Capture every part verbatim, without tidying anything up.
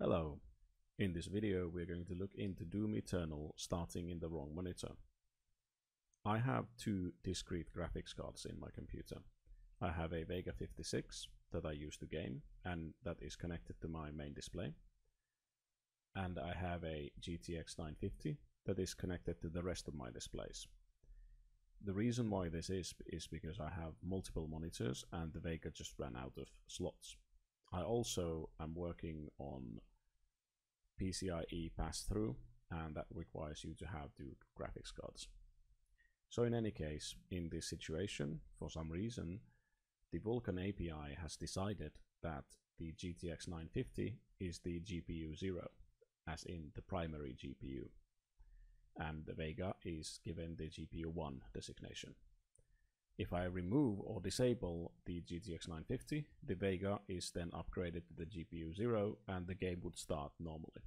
Hello, in this video we're going to look into Doom Eternal starting in the wrong monitor. I have two discrete graphics cards in my computer. I have a Vega fifty-six that I use to game and that is connected to my main display. And I have a G T X nine fifty that is connected to the rest of my displays. The reason why this is, is because I have multiple monitors and the Vega just ran out of slots. I also am working on P C I E pass-through, and that requires you to have two graphics cards. So in any case, in this situation, for some reason, the Vulkan A P I has decided that the G T X nine fifty is the G P U zero, as in the primary G P U, and the Vega is given the G P U one designation. If I remove or disable the G T X nine fifty, the Vega is then upgraded to the G P U zero and the game would start normally.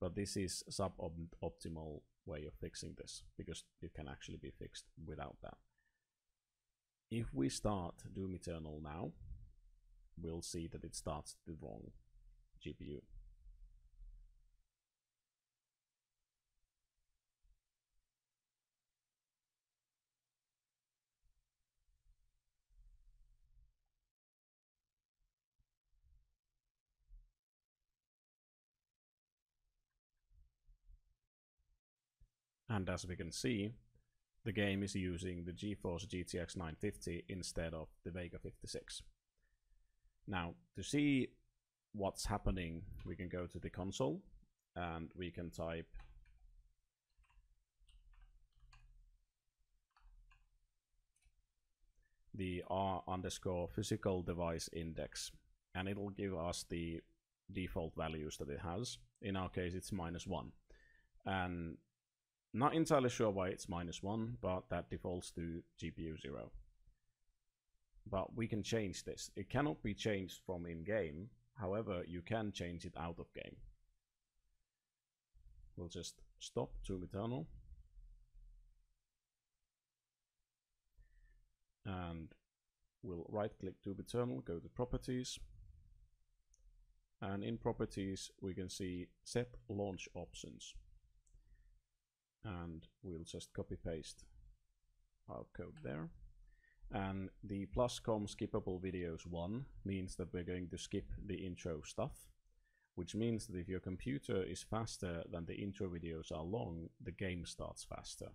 But this is sub-optimal way of fixing this, because it can actually be fixed without that. If we start Doom Eternal now, we'll see that it starts the wrong G P U. And as we can see, the game is using the GeForce G T X nine fifty instead of the Vega fifty-six. Now, to see what's happening, we can go to the console and we can type the R underscore physical device index, and it'll give us the default values that it has. In our case, it's minus one. And not entirely sure why it's minus one, but that defaults to G P U zero. But we can change this. It cannot be changed from in-game, however, you can change it out of game. We'll just stop Doom Eternal. And we'll right-click Doom Eternal, go to Properties. And in Properties, we can see Set Launch Options. And we'll just copy paste our code there. And the plus com skippable videos one means that we're going to skip the intro stuff, which means that if your computer is faster than the intro videos are long, the game starts faster.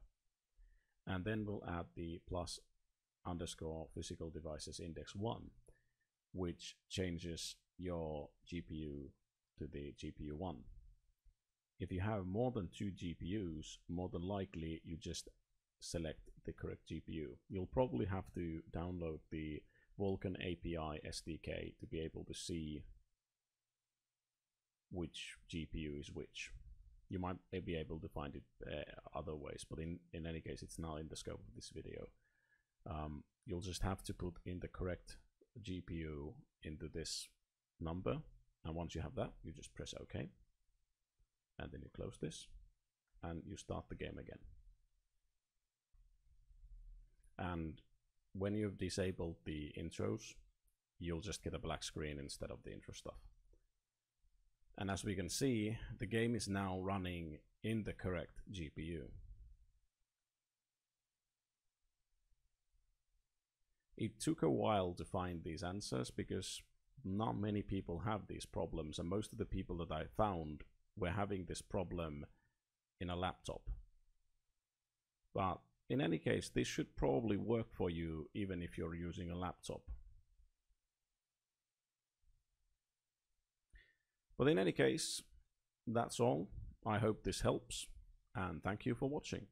And then we'll add the plus underscore physical devices index one, which changes your G P U to the G P U one. If you have more than two G P Us, more than likely you just select the correct G P U. You'll probably have to download the Vulkan A P I S D K to be able to see which G P U is which. You might be able to find it uh, other ways, but in, in any case, it's not in the scope of this video. Um, you'll just have to put in the correct G P U into this number, and once you have that, you just press OK. And then you close this and you start the game again. And when you've disabled the intros, you'll just get a black screen instead of the intro stuff. And as we can see, the game is now running in the correct G P U. It took a while to find these answers because not many people have these problems, and most of the people that I found we're having this problem in a laptop. But in any case, this should probably work for you even if you're using a laptop. But in any case, that's all. I hope this helps, and thank you for watching.